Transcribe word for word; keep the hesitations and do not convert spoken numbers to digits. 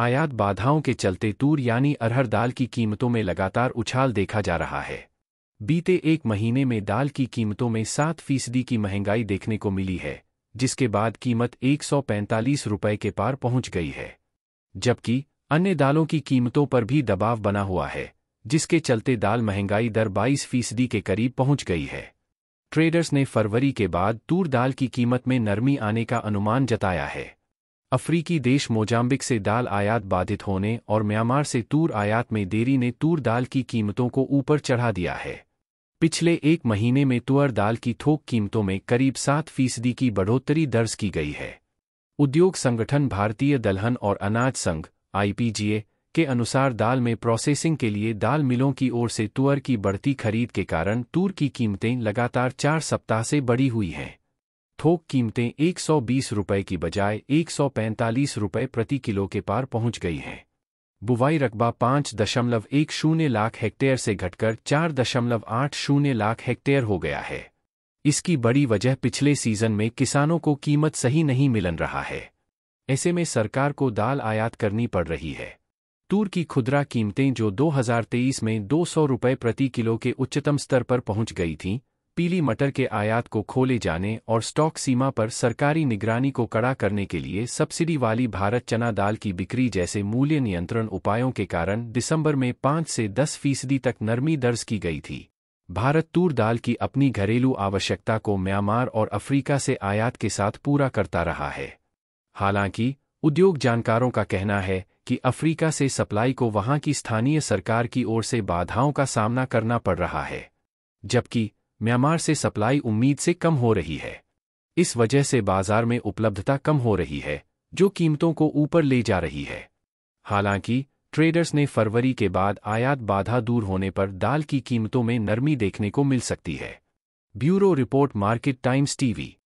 आयात बाधाओं के चलते तूर यानी अरहर दाल की कीमतों में लगातार उछाल देखा जा रहा है। बीते एक महीने में दाल की कीमतों में सात फीसदी की महंगाई देखने को मिली है, जिसके बाद कीमत एक सौ पैंतालीस रुपये के पार पहुंच गई है, जबकि अन्य दालों की कीमतों पर भी दबाव बना हुआ है, जिसके चलते दाल महंगाई दर बाईस फीसदी के करीब पहुंच गई है। ट्रेडर्स ने फरवरी के बाद तूर दाल की कीमत में नरमी आने का अनुमान जताया है। अफ्रीकी देश मोजाम्बिक से दाल आयात बाधित होने और म्यांमार से तूर आयात में देरी ने तूर दाल की कीमतों को ऊपर चढ़ा दिया है। पिछले एक महीने में तुअर दाल की थोक कीमतों में करीब सात फीसदी की बढ़ोतरी दर्ज की गई है। उद्योग संगठन भारतीय दलहन और अनाज संघ आईपीजीए के अनुसार दाल में प्रोसेसिंग के लिए दाल मिलों की ओर से तुअर की बढ़ती खरीद के कारण तूर की कीमतें लगातार चार सप्ताह से बढ़ी हुई हैं। थोक कीमतें एक सौ बीस रुपये की बजाय एक सौ पैंतालीस रुपये प्रति किलो के पार पहुंच गई हैं। बुवाई रकबा पाँच दशमलव एक शून्य लाख हेक्टेयर से घटकर चार दशमलव आठ शून्य लाख हेक्टेयर हो गया है। इसकी बड़ी वजह पिछले सीजन में किसानों को कीमत सही नहीं मिलन रहा है। ऐसे में सरकार को दाल आयात करनी पड़ रही है। तूर की खुदरा कीमतें जो दो हज़ार तेईस में दो सौ रुपये प्रति किलो के उच्चतम स्तर पर पहुंच गई थीं, पीली मटर के आयात को खोले जाने और स्टॉक सीमा पर सरकारी निगरानी को कड़ा करने के लिए सब्सिडी वाली भारत चना दाल की बिक्री जैसे मूल्य नियंत्रण उपायों के कारण दिसंबर में पाँच से दस फीसदी तक नरमी दर्ज की गई थी। भारत तूर दाल की अपनी घरेलू आवश्यकता को म्यांमार और अफ्रीका से आयात के साथ पूरा करता रहा है। हालांकि उद्योग जानकारों का कहना है कि अफ्रीका से सप्लाई को वहां की स्थानीय सरकार की ओर से बाधाओं का सामना करना पड़ रहा है, जबकि म्यांमार से सप्लाई उम्मीद से कम हो रही है। इस वजह से बाजार में उपलब्धता कम हो रही है, जो कीमतों को ऊपर ले जा रही है। हालांकि ट्रेडर्स ने फरवरी के बाद आयात बाधा दूर होने पर दाल की कीमतों में नरमी देखने को मिल सकती है। Bureau report, market times TV.